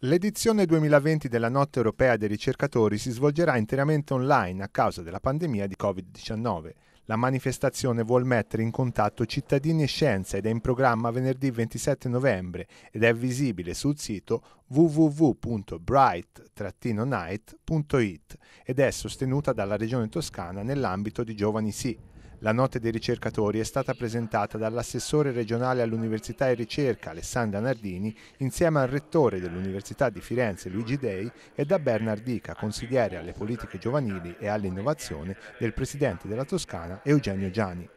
L'edizione 2020 della Notte Europea dei Ricercatori si svolgerà interamente online a causa della pandemia di Covid-19. La manifestazione vuol mettere in contatto cittadini e scienza ed è in programma venerdì 27 novembre ed è visibile sul sito www.bright-night.it ed è sostenuta dalla Regione Toscana nell'ambito di Giovani Sì. La Notte dei Ricercatori è stata presentata dall'assessore regionale all'Università e Ricerca Alessandra Nardini insieme al rettore dell'Università di Firenze Luigi Dei e da Bernard Dica, consigliere alle politiche giovanili e all'innovazione del presidente della Toscana Eugenio Giani.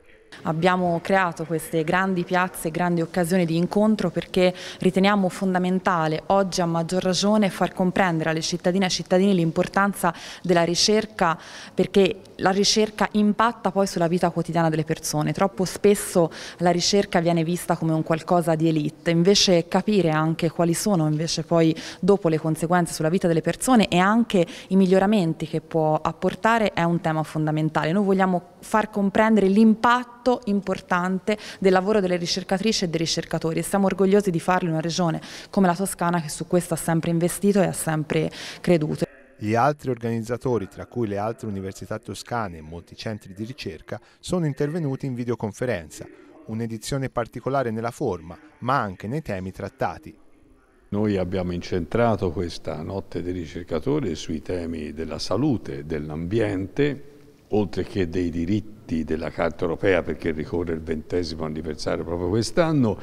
Abbiamo creato queste grandi piazze, grandi occasioni di incontro perché riteniamo fondamentale oggi a maggior ragione far comprendere alle cittadine e cittadini l'importanza della ricerca, perché la ricerca impatta poi sulla vita quotidiana delle persone. Troppo spesso la ricerca viene vista come un qualcosa di elite, invece capire anche quali sono invece poi dopo le conseguenze sulla vita delle persone e anche i miglioramenti che può apportare è un tema fondamentale. Noi vogliamo far comprendere l'impatto importante del lavoro delle ricercatrici e dei ricercatori e siamo orgogliosi di farlo in una regione come la Toscana che su questo ha sempre investito e ha sempre creduto. Gli altri organizzatori, tra cui le altre università toscane e molti centri di ricerca, sono intervenuti in videoconferenza, un'edizione particolare nella forma ma anche nei temi trattati. Noi abbiamo incentrato questa Notte dei Ricercatori sui temi della salute, dell'ambiente, oltre che dei diritti della Carta europea, perché ricorre il 20° anniversario proprio quest'anno,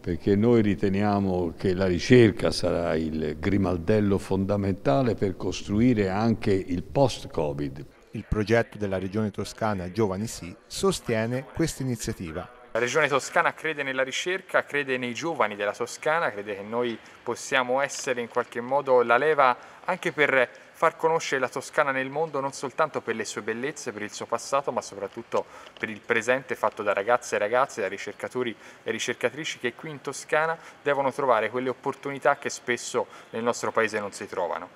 perché noi riteniamo che la ricerca sarà il grimaldello fondamentale per costruire anche il post-Covid. Il progetto della Regione Toscana Giovani Sì sostiene questa iniziativa. La Regione Toscana crede nella ricerca, crede nei giovani della Toscana, crede che noi possiamo essere in qualche modo la leva anche per far conoscere la Toscana nel mondo, non soltanto per le sue bellezze, per il suo passato, ma soprattutto per il presente fatto da ragazze e ragazze, da ricercatori e ricercatrici che qui in Toscana devono trovare quelle opportunità che spesso nel nostro paese non si trovano.